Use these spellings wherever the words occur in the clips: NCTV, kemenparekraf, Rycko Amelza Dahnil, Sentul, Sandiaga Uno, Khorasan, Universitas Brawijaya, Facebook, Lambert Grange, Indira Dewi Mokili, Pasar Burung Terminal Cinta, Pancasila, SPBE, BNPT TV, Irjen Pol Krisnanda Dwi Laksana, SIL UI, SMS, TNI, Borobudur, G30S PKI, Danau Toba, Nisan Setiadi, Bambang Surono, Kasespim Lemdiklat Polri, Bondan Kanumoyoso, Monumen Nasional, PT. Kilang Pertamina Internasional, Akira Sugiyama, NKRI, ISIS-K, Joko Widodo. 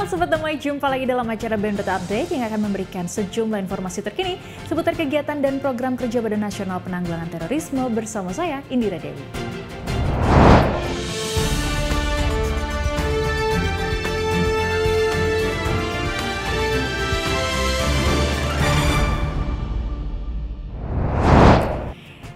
Halo Sobat Damai, jumpa lagi dalam acara BNPT Update yang akan memberikan sejumlah informasi terkini seputar kegiatan dan program kerja Badan Nasional Penanggulangan Terorisme bersama saya, Indira Dewi.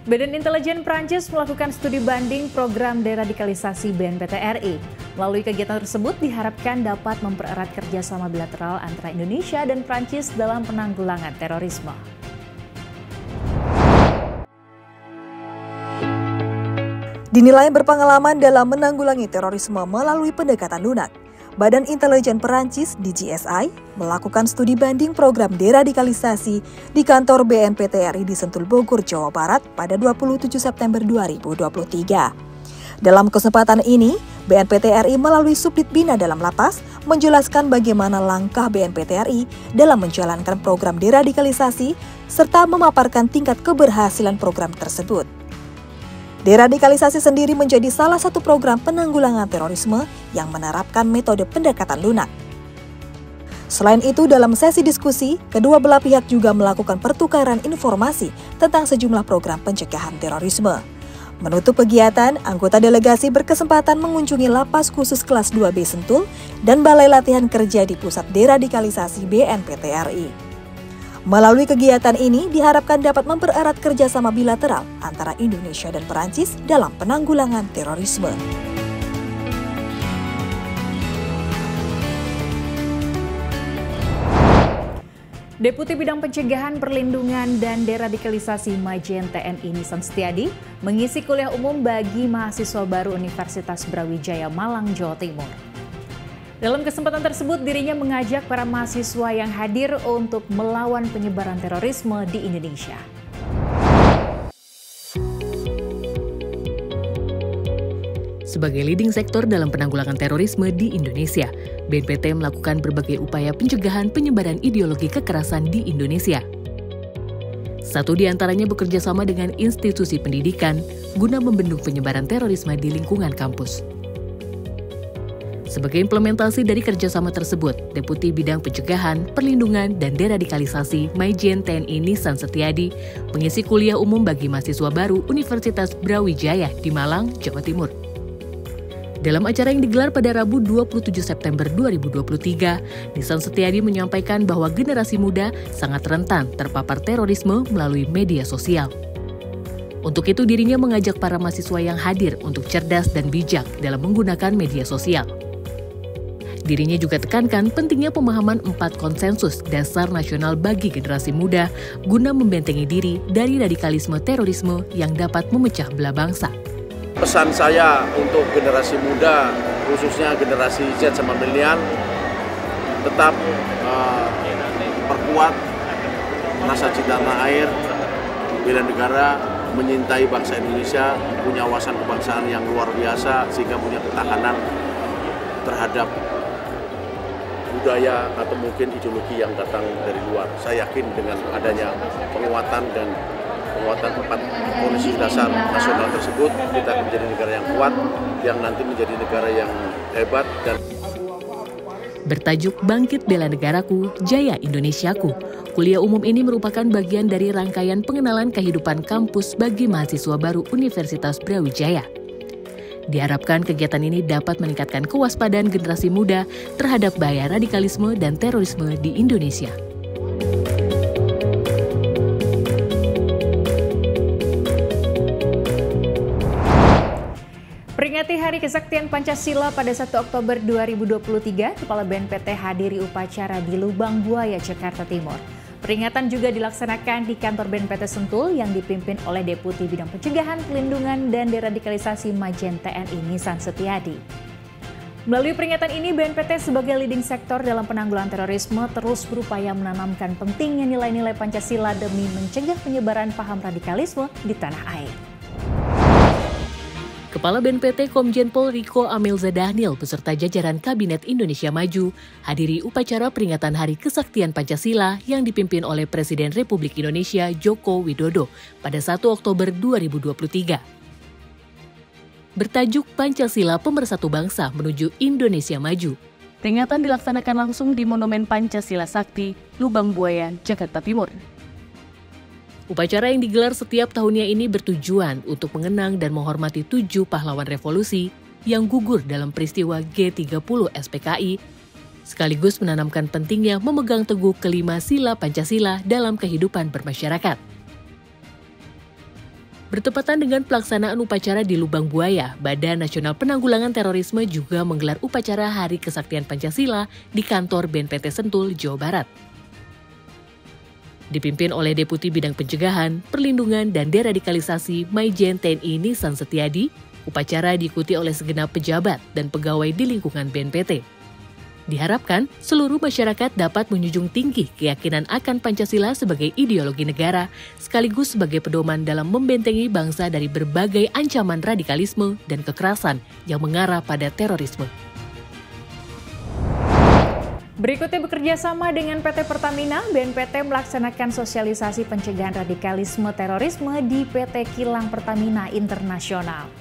Badan Intelijen Prancis melakukan studi banding program deradikalisasi BNPTRI. Melalui kegiatan tersebut diharapkan dapat mempererat kerjasama bilateral antara Indonesia dan Prancis dalam penanggulangan terorisme. Dinilai berpengalaman dalam menanggulangi terorisme melalui pendekatan lunak, Badan Intelijen Perancis (DGSI) melakukan studi banding program deradikalisasi di kantor BNPTRI di Sentul Bogor, Jawa Barat pada 27 September 2023. Dalam kesempatan ini, BNPTRI melalui Subdit Bina dalam Lapas menjelaskan bagaimana langkah BNPTRI dalam menjalankan program deradikalisasi serta memaparkan tingkat keberhasilan program tersebut. Deradikalisasi sendiri menjadi salah satu program penanggulangan terorisme yang menerapkan metode pendekatan lunak. Selain itu, dalam sesi diskusi, kedua belah pihak juga melakukan pertukaran informasi tentang sejumlah program pencegahan terorisme. Menutup kegiatan, anggota delegasi berkesempatan mengunjungi lapas khusus kelas 2B Sentul dan Balai Latihan Kerja di Pusat Deradikalisasi BNPTRI. Melalui kegiatan ini diharapkan dapat mempererat kerjasama bilateral antara Indonesia dan Perancis dalam penanggulangan terorisme. Deputi Bidang Pencegahan, Perlindungan, dan Deradikalisasi Majen TNI Nisan Setiadi mengisi kuliah umum bagi mahasiswa baru Universitas Brawijaya Malang, Jawa Timur. Dalam kesempatan tersebut, dirinya mengajak para mahasiswa yang hadir untuk melawan penyebaran terorisme di Indonesia. Sebagai leading sektor dalam penanggulangan terorisme di Indonesia, BNPT melakukan berbagai upaya pencegahan penyebaran ideologi kekerasan di Indonesia. Satu di antaranya bekerja sama dengan institusi pendidikan guna membendung penyebaran terorisme di lingkungan kampus. Sebagai implementasi dari kerjasama tersebut, Deputi Bidang Pencegahan, Perlindungan, dan Deradikalisasi Maijen TNI Nisan Setiadi mengisi kuliah umum bagi mahasiswa baru Universitas Brawijaya di Malang, Jawa Timur. Dalam acara yang digelar pada Rabu 27 September 2023, Nisan Setiadi menyampaikan bahwa generasi muda sangat rentan terpapar terorisme melalui media sosial. Untuk itu dirinya mengajak para mahasiswa yang hadir untuk cerdas dan bijak dalam menggunakan media sosial. Dirinya juga tekankan pentingnya pemahaman 4 konsensus dasar nasional bagi generasi muda guna membentengi diri dari radikalisme terorisme yang dapat memecah belah bangsa. Pesan saya untuk generasi muda, khususnya generasi Z sama milenial, tetap perkuat rasa cinta tanah air, bela negara, menyintai bangsa Indonesia, punya wawasan kebangsaan yang luar biasa sehingga punya ketahanan terhadap budaya atau mungkin ideologi yang datang dari luar. Saya yakin dengan adanya penguatan 4 konsensus dasar nasional tersebut, kita akan menjadi negara yang kuat, yang nanti menjadi negara yang hebat. Dan bertajuk Bangkit Bela Negaraku, Jaya Indonesiaku, kuliah umum ini merupakan bagian dari rangkaian pengenalan kehidupan kampus bagi mahasiswa baru Universitas Brawijaya. Diharapkan kegiatan ini dapat meningkatkan kewaspadaan generasi muda terhadap bahaya radikalisme dan terorisme di Indonesia. Peringati Hari Kesaktian Pancasila pada 1 Oktober 2023, Kepala BNPT hadiri upacara di Lubang Buaya, Jakarta Timur. Peringatan juga dilaksanakan di kantor BNPT Sentul yang dipimpin oleh Deputi Bidang Pencegahan, Pelindungan, dan Deradikalisasi Majen TNI Nisan Setiadi. Melalui peringatan ini, BNPT sebagai leading sektor dalam penanggulangan terorisme terus berupaya menanamkan pentingnya nilai-nilai Pancasila demi mencegah penyebaran paham radikalisme di tanah air. Kepala BNPT Komjen Pol Rycko Amelza Dahnil beserta jajaran Kabinet Indonesia Maju hadiri upacara peringatan Hari Kesaktian Pancasila yang dipimpin oleh Presiden Republik Indonesia Joko Widodo pada 1 Oktober 2023. Bertajuk Pancasila Pemersatu Bangsa Menuju Indonesia Maju, Peringatan dilaksanakan langsung di Monumen Pancasila Sakti, Lubang Buaya, Jakarta Timur. Upacara yang digelar setiap tahunnya ini bertujuan untuk mengenang dan menghormati 7 pahlawan revolusi yang gugur dalam peristiwa G30S PKI, sekaligus menanamkan pentingnya memegang teguh kelima sila Pancasila dalam kehidupan bermasyarakat. Bertepatan dengan pelaksanaan upacara di Lubang Buaya, Badan Nasional Penanggulangan Terorisme juga menggelar upacara Hari Kesaktian Pancasila di kantor BNPT Sentul, Jawa Barat. Dipimpin oleh Deputi Bidang Pencegahan, Perlindungan, dan Deradikalisasi Maijen TNI Nisan Setiadi, upacara diikuti oleh segenap pejabat dan pegawai di lingkungan BNPT. Diharapkan seluruh masyarakat dapat menjunjung tinggi keyakinan akan Pancasila sebagai ideologi negara, sekaligus sebagai pedoman dalam membentengi bangsa dari berbagai ancaman radikalisme dan kekerasan yang mengarah pada terorisme. Berikutnya, bekerja sama dengan PT. Pertamina, BNPT melaksanakan sosialisasi pencegahan radikalisme terorisme di PT. Kilang Pertamina Internasional.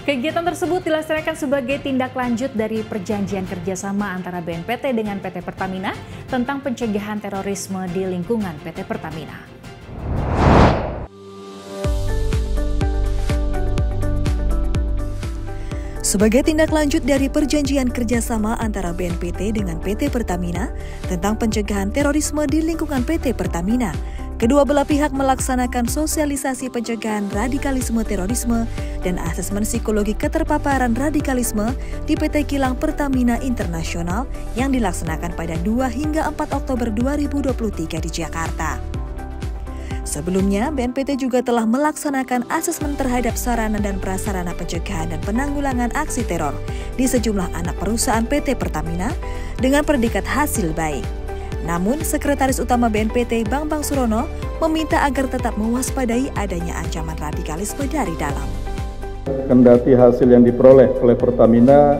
Kegiatan tersebut dilaksanakan sebagai tindak lanjut dari perjanjian kerjasama antara BNPT dengan PT. Pertamina tentang pencegahan terorisme di lingkungan PT. Pertamina. Sebagai tindak lanjut dari perjanjian kerjasama antara BNPT dengan PT. Pertamina tentang pencegahan terorisme di lingkungan PT. Pertamina, kedua belah pihak melaksanakan sosialisasi pencegahan radikalisme terorisme dan asesmen psikologi keterpaparan radikalisme di PT. Kilang Pertamina Internasional yang dilaksanakan pada 2 hingga 4 Oktober 2023 di Jakarta. Sebelumnya, BNPT juga telah melaksanakan asesmen terhadap sarana dan prasarana pencegahan dan penanggulangan aksi teror di sejumlah anak perusahaan PT. Pertamina dengan predikat hasil baik. Namun, Sekretaris Utama BNPT Bambang Surono meminta agar tetap mewaspadai adanya ancaman radikalisme dari dalam. Kendati hasil yang diperoleh oleh Pertamina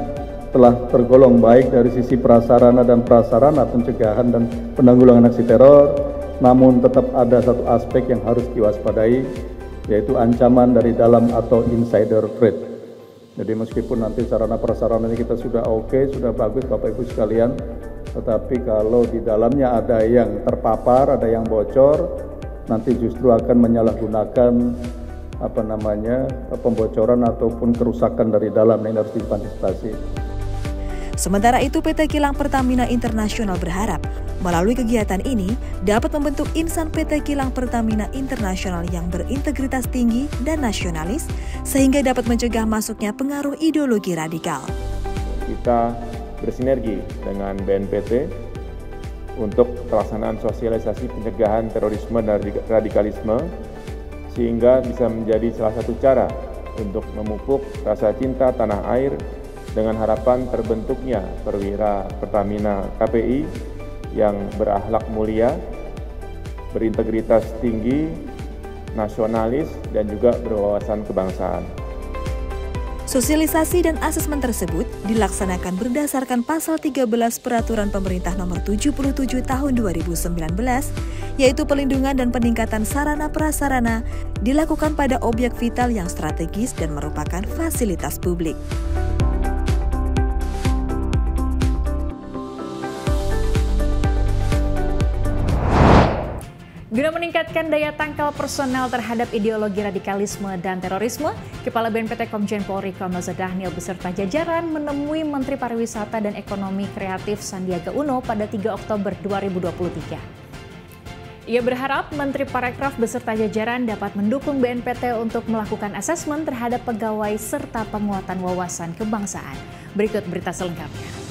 telah tergolong baik dari sisi prasarana dan pencegahan dan penanggulangan aksi teror, namun tetap ada satu aspek yang harus diwaspadai, yaitu ancaman dari dalam atau insider threat. Jadi meskipun nanti sarana prasarananya kita sudah oke, sudah bagus Bapak Ibu sekalian, tetapi kalau di dalamnya ada yang terpapar, ada yang bocor, nanti justru akan menyalahgunakan pembocoran ataupun kerusakan dari dalam. Ini harus diantisipasi. Sementara itu, PT. Kilang Pertamina Internasional berharap melalui kegiatan ini dapat membentuk insan PT. Kilang Pertamina Internasional yang berintegritas tinggi dan nasionalis, sehingga dapat mencegah masuknya pengaruh ideologi radikal. Kita bersinergi dengan BNPT untuk pelaksanaan sosialisasi pencegahan terorisme dan radikalisme, sehingga bisa menjadi salah satu cara untuk memupuk rasa cinta tanah air dengan harapan terbentuknya perwira Pertamina KPI yang berakhlak mulia, berintegritas tinggi, nasionalis, dan juga berwawasan kebangsaan. Sosialisasi dan asesmen tersebut dilaksanakan berdasarkan pasal 13 Peraturan Pemerintah Nomor 77 Tahun 2019, yaitu pelindungan dan peningkatan sarana prasarana dilakukan pada objek vital yang strategis dan merupakan fasilitas publik. Guna meningkatkan daya tangkal personel terhadap ideologi radikalisme dan terorisme, Kepala BNPT Komjen Pol Rycko Amelza Dahnil beserta jajaran menemui Menteri Pariwisata dan Ekonomi Kreatif Sandiaga Uno pada 3 Oktober 2023. Ia berharap Menteri Parekraf beserta jajaran dapat mendukung BNPT untuk melakukan asesmen terhadap pegawai serta penguatan wawasan kebangsaan. Berikut berita selengkapnya.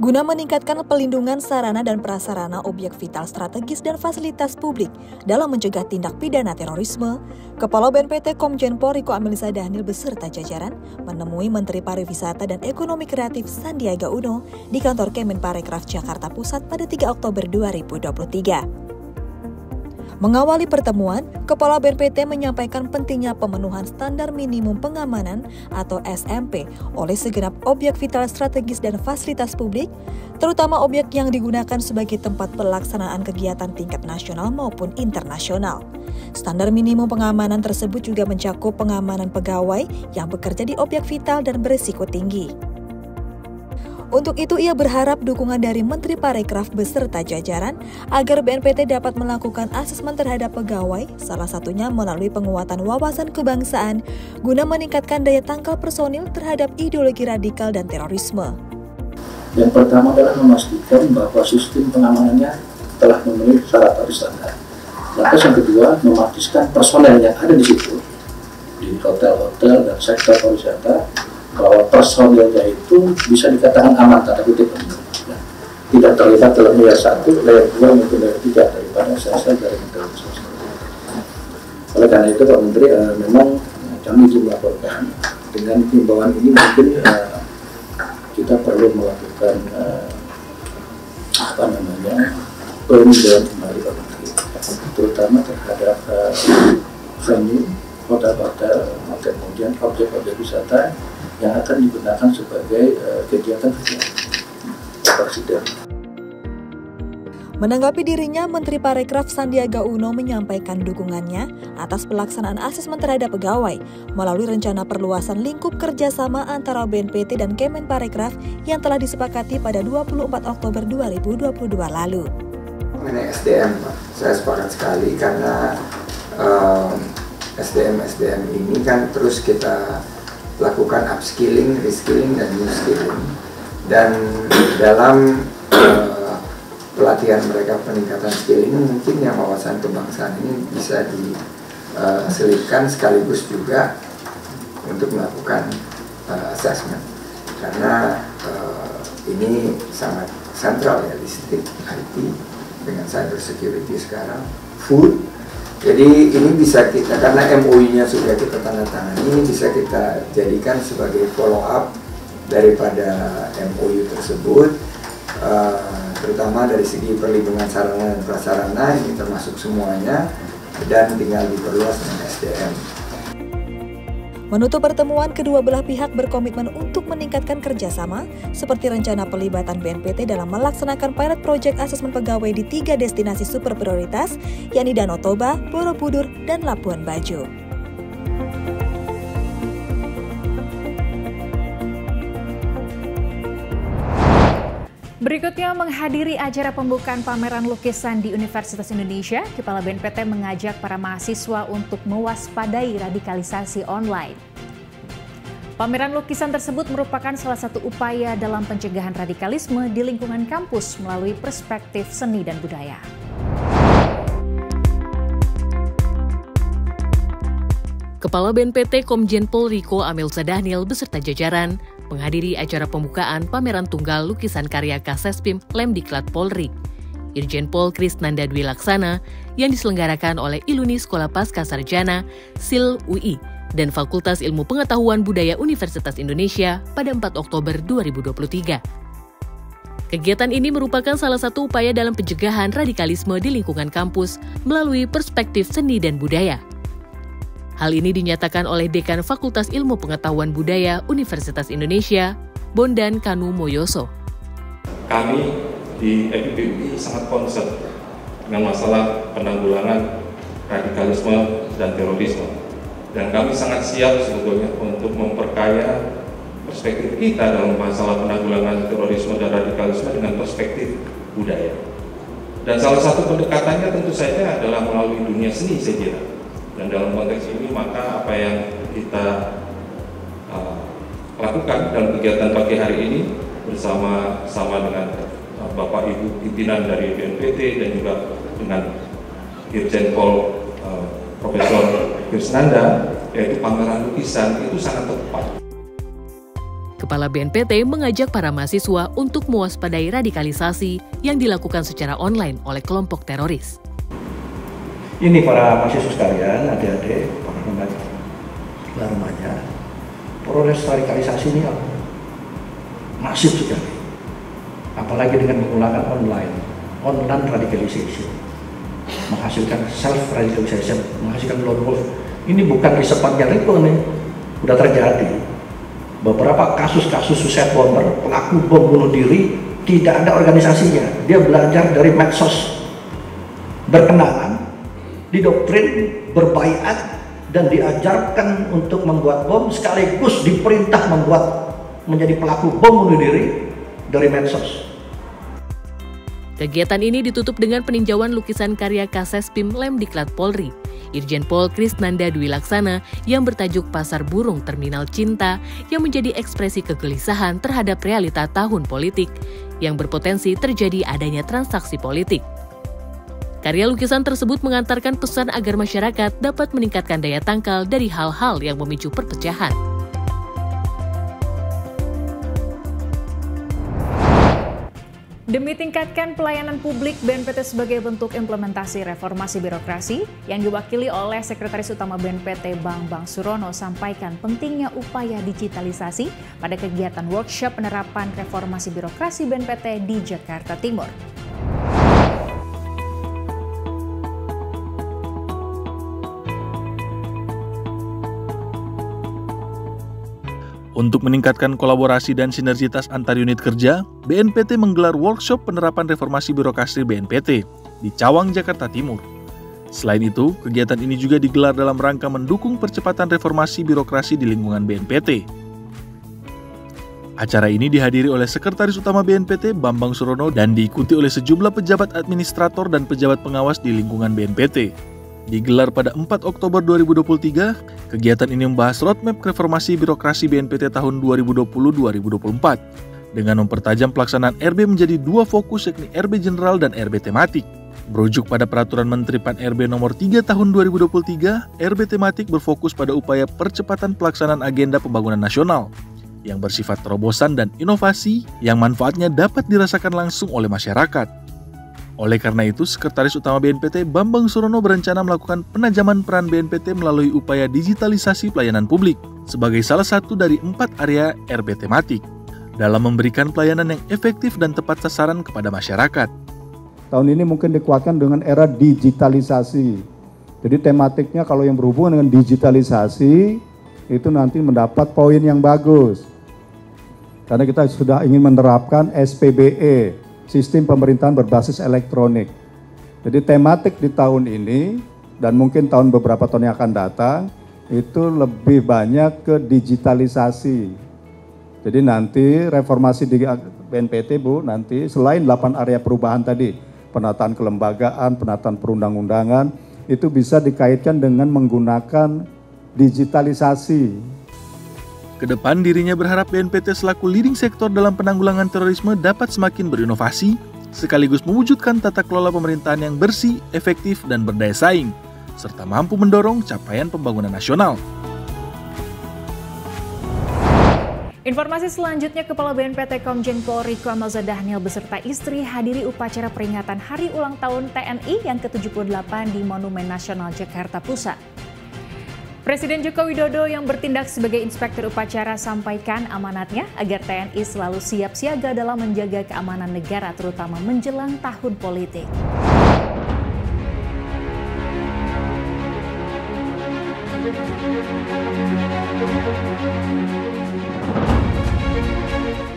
Guna meningkatkan pelindungan sarana dan prasarana objek vital strategis dan fasilitas publik dalam mencegah tindak pidana terorisme, Kepala BNPT Komjen Pol Rycko Amelza Dahnil beserta jajaran menemui Menteri Pariwisata dan Ekonomi Kreatif Sandiaga Uno di kantor Kemenparekraf Jakarta Pusat pada 3 Oktober 2023. Mengawali pertemuan, Kepala BNPT menyampaikan pentingnya pemenuhan standar minimum pengamanan atau SMP oleh segenap objek vital strategis dan fasilitas publik, terutama objek yang digunakan sebagai tempat pelaksanaan kegiatan tingkat nasional maupun internasional. Standar minimum pengamanan tersebut juga mencakup pengamanan pegawai yang bekerja di objek vital dan berisiko tinggi. Untuk itu, ia berharap dukungan dari Menteri Parekraf beserta jajaran agar BNPT dapat melakukan asesmen terhadap pegawai, salah satunya melalui penguatan wawasan kebangsaan, guna meningkatkan daya tangkal personil terhadap ideologi radikal dan terorisme. Yang pertama adalah memastikan bahwa sistem pengamanannya telah memenuhi syarat atau standar. Lantas yang kedua, memastikan personel yang ada di situ, di hotel-hotel dan sektor pariwisata, bahwa personilnya itu bisa dikatakan aman, tanda kutip, tidak terlibat dalam layar 1, layar 2, maupun layar 3 daripada sel-sel dari intelijen sosial. Oleh karena itu, Pak Menteri, memang kami melaporkan dengan himbauan ini mungkin kita perlu melakukan peninjauan kembali, Pak Menteri, terutama terhadap venue, hotel-hotel, kemudian objek-objek wisata yang akan digunakan sebagai kegiatan-kegiatan presiden. Menanggapi dirinya, Menteri Parekraf Sandiaga Uno menyampaikan dukungannya atas pelaksanaan asesmen terhadap pegawai melalui rencana perluasan lingkup kerjasama antara BNPT dan Kemenparekraf yang telah disepakati pada 24 Oktober 2022 lalu. Mengenai SDM, saya sepakat sekali karena SDM ini kan terus kita lakukan upskilling, reskilling, dan new skilling. Dan dalam pelatihan mereka peningkatan skilling, mungkin yang wawasan kebangsaan ini bisa diselipkan sekaligus juga untuk melakukan assessment. Karena ini sangat sentral ya, listrik, IT, dengan cyber security sekarang, food. Jadi ini bisa kita, karena MOU-nya sudah kita tanda tangani, ini bisa kita jadikan sebagai follow up daripada MOU tersebut, terutama dari segi perlindungan sarana dan prasarana, ini termasuk semuanya, dan tinggal diperluas dengan SDM. Menutup pertemuan, kedua belah pihak berkomitmen untuk meningkatkan kerjasama seperti rencana pelibatan BNPT dalam melaksanakan pilot project asesmen pegawai di 3 destinasi super prioritas, yakni Danau Toba, Borobudur, dan Labuan Bajo. Berikutnya, menghadiri acara pembukaan pameran lukisan di Universitas Indonesia, Kepala BNPT mengajak para mahasiswa untuk mewaspadai radikalisasi online. Pameran lukisan tersebut merupakan salah satu upaya dalam pencegahan radikalisme di lingkungan kampus melalui perspektif seni dan budaya. Kepala BNPT Komjen Pol Rycko Amelza Dahnil beserta jajaran menghadiri acara pembukaan pameran tunggal lukisan karya Kasespim Lemdiklat Polri, Irjen Pol Krisnanda Dwi Laksana, yang diselenggarakan oleh Iluni Sekolah Paskasarjana, SIL UI, dan Fakultas Ilmu Pengetahuan Budaya Universitas Indonesia pada 4 Oktober 2023. Kegiatan ini merupakan salah satu upaya dalam pencegahan radikalisme di lingkungan kampus melalui perspektif seni dan budaya. Hal ini dinyatakan oleh Dekan Fakultas Ilmu Pengetahuan Budaya Universitas Indonesia, Bondan Kanumoyoso. Kami di FIPUI sangat concern dengan masalah penanggulangan radikalisme dan terorisme. Dan kami sangat siap sebetulnya untuk memperkaya perspektif kita dalam masalah penanggulangan terorisme dan radikalisme dengan perspektif budaya. Dan salah satu pendekatannya tentu saja adalah melalui dunia seni, saya kira. Dan dalam konteks ini maka apa yang kita lakukan dalam kegiatan pagi hari ini bersama dengan Bapak Ibu pimpinan dari BNPT dan juga dengan Irjen Pol Profesor Krisnanda, yaitu pameran lukisan, itu sangat tepat. Kepala BNPT mengajak para mahasiswa untuk mewaspadai radikalisasi yang dilakukan secara online oleh kelompok teroris. Ini para mahasiswa sekalian, adik-adik, para remaja, proses radikalisasi ini masif sekali. Apalagi dengan menggunakan online radikalisasi. menghasilkan self-radicalization, menghasilkan lone wolf. Ini bukan risetnya Ripple nih, udah terjadi. Beberapa kasus-kasus suicide bomber, pelaku bom bunuh diri, tidak ada organisasinya. Dia belajar dari medsos, berkenalan, didoktrin, berbaiat, dan diajarkan untuk membuat bom, sekaligus diperintah membuat menjadi pelaku bom bunuh diri dari medsos. Kegiatan ini ditutup dengan peninjauan lukisan karya Kasespim Lemdiklat Polri, Irjen Pol Krisnanda Dwi Laksana yang bertajuk Pasar Burung Terminal Cinta yang menjadi ekspresi kegelisahan terhadap realita tahun politik yang berpotensi terjadi adanya transaksi politik. Karya lukisan tersebut mengantarkan pesan agar masyarakat dapat meningkatkan daya tangkal dari hal-hal yang memicu perpecahan. Demi tingkatkan pelayanan publik, BNPT sebagai bentuk implementasi reformasi birokrasi yang diwakili oleh Sekretaris Utama BNPT Bambang Surono sampaikan pentingnya upaya digitalisasi pada kegiatan workshop penerapan reformasi birokrasi BNPT di Jakarta Timur. Untuk meningkatkan kolaborasi dan sinergitas antar unit kerja, BNPT menggelar workshop penerapan reformasi birokrasi BNPT di Cawang, Jakarta Timur. Selain itu, kegiatan ini juga digelar dalam rangka mendukung percepatan reformasi birokrasi di lingkungan BNPT. Acara ini dihadiri oleh Sekretaris Utama BNPT Bambang Surono dan diikuti oleh sejumlah pejabat administrator dan pejabat pengawas di lingkungan BNPT. Digelar pada 4 Oktober 2023, kegiatan ini membahas roadmap reformasi birokrasi BNPT tahun 2020-2024 dengan mempertajam pelaksanaan RB menjadi dua fokus, yakni RB General dan RB Tematik. Berujuk pada Peraturan Menteri Pan-RB Nomor 3 Tahun 2023, RB Tematik berfokus pada upaya percepatan pelaksanaan agenda pembangunan nasional yang bersifat terobosan dan inovasi yang manfaatnya dapat dirasakan langsung oleh masyarakat. Oleh karena itu, Sekretaris Utama BNPT Bambang Surono berencana melakukan penajaman peran BNPT melalui upaya digitalisasi pelayanan publik sebagai salah satu dari 4 area RB tematik dalam memberikan pelayanan yang efektif dan tepat sasaran kepada masyarakat. Tahun ini mungkin dikuatkan dengan era digitalisasi. Jadi tematiknya kalau yang berhubungan dengan digitalisasi itu nanti mendapat poin yang bagus. Karena kita sudah ingin menerapkan SPBE. Sistem pemerintahan berbasis elektronik. Jadi tematik di tahun ini dan mungkin tahun beberapa tahun yang akan datang itu lebih banyak ke digitalisasi. Jadi nanti reformasi di BNPT Bu nanti selain 8 area perubahan tadi, penataan kelembagaan, penataan perundang-undangan itu bisa dikaitkan dengan menggunakan digitalisasi. Kedepan dirinya berharap BNPT selaku leading sektor dalam penanggulangan terorisme dapat semakin berinovasi, sekaligus mewujudkan tata kelola pemerintahan yang bersih, efektif, dan berdaya saing, serta mampu mendorong capaian pembangunan nasional. Informasi selanjutnya, Kepala BNPT Komjen Pol Rycko Amelza Dahnil beserta istri hadiri upacara peringatan Hari Ulang Tahun TNI yang ke-78 di Monumen Nasional Jakarta Pusat. Presiden Joko Widodo yang bertindak sebagai inspektur upacara sampaikan amanatnya agar TNI selalu siap siaga dalam menjaga keamanan negara terutama menjelang tahun politik.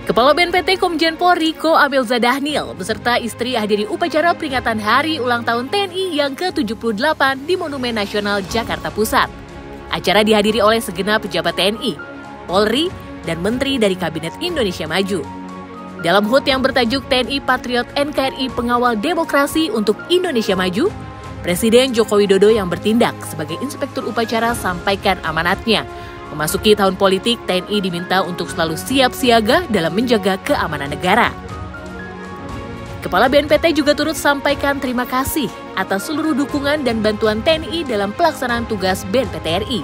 Kepala BNPT Komjen Pol Rycko Amelza Dahnil beserta istri hadiri upacara peringatan Hari Ulang Tahun TNI yang ke-78 di Monumen Nasional Jakarta Pusat. Acara dihadiri oleh segenap pejabat TNI, Polri, dan Menteri dari Kabinet Indonesia Maju. Dalam HUT yang bertajuk TNI Patriot NKRI Pengawal Demokrasi untuk Indonesia Maju, Presiden Joko Widodo yang bertindak sebagai inspektur upacara sampaikan amanatnya. Memasuki tahun politik, TNI diminta untuk selalu siap siaga dalam menjaga keamanan negara. Kepala BNPT juga turut sampaikan terima kasih atas seluruh dukungan dan bantuan TNI dalam pelaksanaan tugas BNPTRI.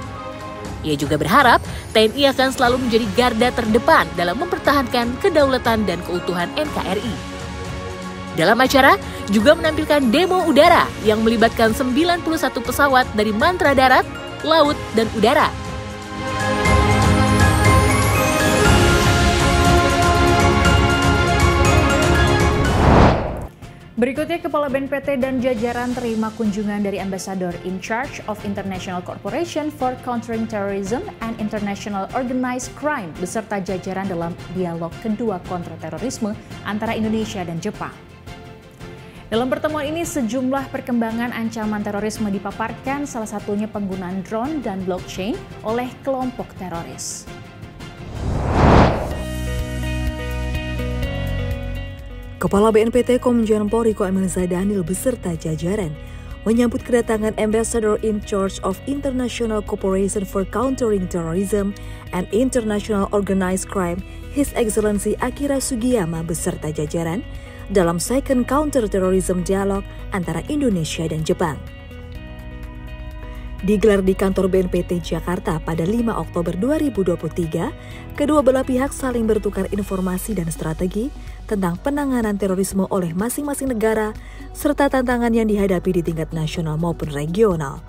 Ia juga berharap TNI akan selalu menjadi garda terdepan dalam mempertahankan kedaulatan dan keutuhan NKRI. Dalam acara juga menampilkan demo udara yang melibatkan 91 pesawat dari matra darat, laut, dan udara. Berikutnya, Kepala BNPT dan jajaran terima kunjungan dari Ambassador in Charge of International Corporation for Countering Terrorism and International Organized Crime beserta jajaran dalam dialog kedua kontra terorisme antara Indonesia dan Jepang. Dalam pertemuan ini, sejumlah perkembangan ancaman terorisme dipaparkan, salah satunya penggunaan drone dan blockchain oleh kelompok teroris. Kepala BNPT Komjen Pol Rycko Amelza Dahnil beserta jajaran menyambut kedatangan Ambassador in Charge of International Corporation for Countering Terrorism and International Organized Crime, His Excellency Akira Sugiyama beserta jajaran dalam Second Counter-Terrorism Dialog antara Indonesia dan Jepang. Digelar di kantor BNPT Jakarta pada 5 Oktober 2023, kedua belah pihak saling bertukar informasi dan strategi tentang penanganan terorisme oleh masing-masing negara, serta tantangan yang dihadapi di tingkat nasional maupun regional.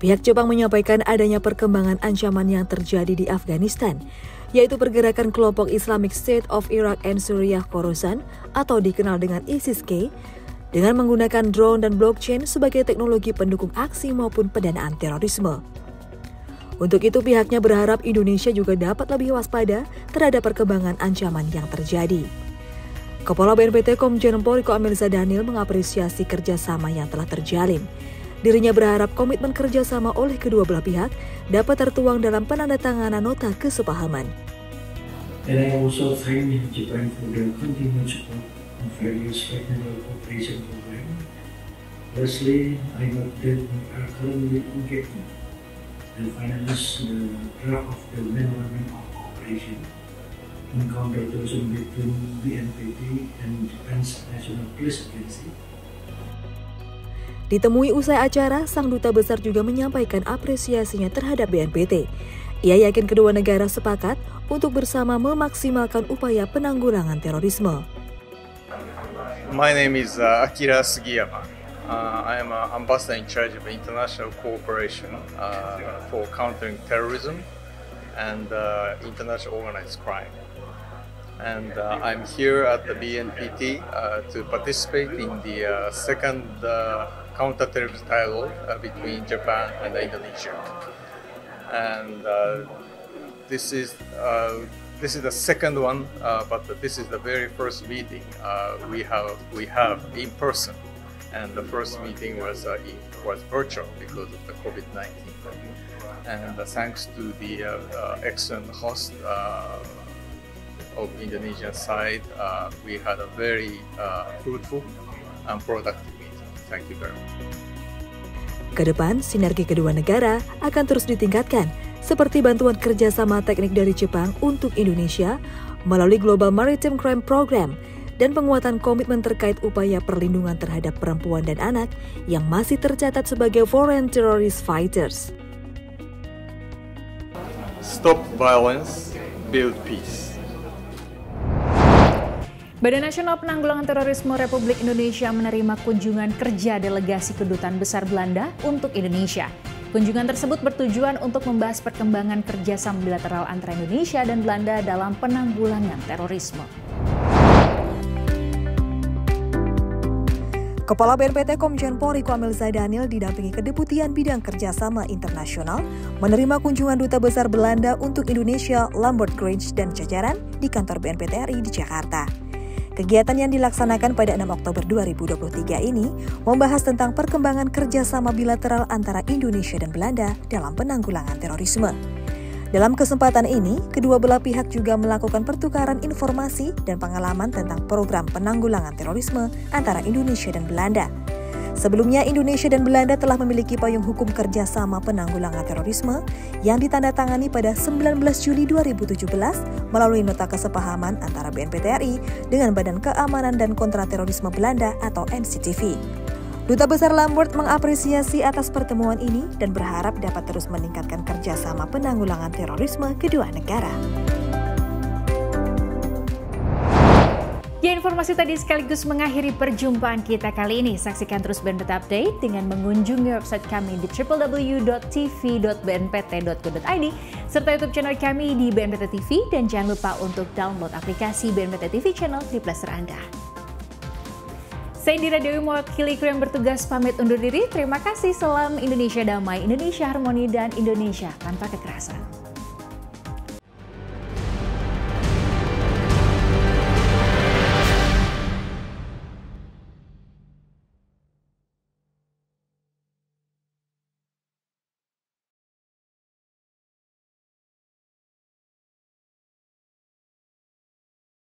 Pihak Jepang menyampaikan adanya perkembangan ancaman yang terjadi di Afghanistan, yaitu pergerakan kelompok Islamic State of Iraq and Syria Khorasan atau dikenal dengan ISIS-K, dengan menggunakan drone dan blockchain sebagai teknologi pendukung aksi maupun pendanaan terorisme. Untuk itu pihaknya berharap Indonesia juga dapat lebih waspada terhadap perkembangan ancaman yang terjadi. Kepala BNPT Komjen Pol Rycko Amelza Dahnil mengapresiasi kerjasama yang telah terjalin. Dirinya berharap komitmen kerjasama oleh kedua belah pihak dapat tertuang dalam penandatanganan nota kesepahaman. And I also thank Japan for their continued support of various technical cooperation programs. Lastly, I note that we are currently engaging to finalize the draft of the Memorandum of Cooperation on Counter-Terrorism between BNPT and Japan's National Police Agency. Ditemui usai acara, Sang Duta Besar juga menyampaikan apresiasinya terhadap BNPT. Ia yakin kedua negara sepakat untuk bersama memaksimalkan upaya penanggulangan terorisme. My name is Akira Sugiyama. I am an ambassador in charge of international cooperation for countering terrorism and international organized crime. And I'm here at the BNPT to participate in the second counter-terrorism dialogue between Japan and Indonesia. And this is the second one, but this is the very first meeting we have in person. And the first meeting was virtual because of the COVID-19. And thanks to the excellent host of Indonesian side, we had a very fruitful and productive meeting. Thank you very much. Kedepan, sinergi kedua negara akan terus ditingkatkan, seperti bantuan kerjasama teknik dari Jepang untuk Indonesia melalui Global Maritime Crime Program dan penguatan komitmen terkait upaya perlindungan terhadap perempuan dan anak yang masih tercatat sebagai foreign terrorist fighters. Stop violence, build peace. Badan Nasional Penanggulangan Terorisme Republik Indonesia menerima kunjungan kerja delegasi Kedutaan Besar Belanda untuk Indonesia. Kunjungan tersebut bertujuan untuk membahas perkembangan kerjasama bilateral antara Indonesia dan Belanda dalam penanggulangan terorisme. Kepala BNPT Komjen Pol Rycko Amelza Dahnil didampingi Kedeputian Bidang Kerjasama Internasional menerima kunjungan Duta Besar Belanda untuk Indonesia Lambert Grange dan jajaran di kantor BNPTRI di Jakarta. Kegiatan yang dilaksanakan pada 6 Oktober 2023 ini membahas tentang perkembangan kerjasama bilateral antara Indonesia dan Belanda dalam penanggulangan terorisme. Dalam kesempatan ini, kedua belah pihak juga melakukan pertukaran informasi dan pengalaman tentang program penanggulangan terorisme antara Indonesia dan Belanda. Sebelumnya, Indonesia dan Belanda telah memiliki payung hukum kerjasama penanggulangan terorisme yang ditandatangani pada 19 Juli 2017 melalui nota kesepahaman antara BNPTRI dengan Badan Keamanan dan Kontraterorisme Belanda atau NCTV. Duta Besar Lambert mengapresiasi atas pertemuan ini dan berharap dapat terus meningkatkan kerjasama penanggulangan terorisme kedua negara. Ya, informasi tadi sekaligus mengakhiri perjumpaan kita kali ini. Saksikan terus BNPT Update dengan mengunjungi website kami di www.tv.bnpt.go.id serta YouTube channel kami di BNPT TV, dan jangan lupa untuk download aplikasi BNPT TV Channel di Play Store Anda. Saya Indira Dewi Mokili, kru yang bertugas pamit undur diri. Terima kasih. Salam Indonesia damai, Indonesia harmoni, dan Indonesia tanpa kekerasan.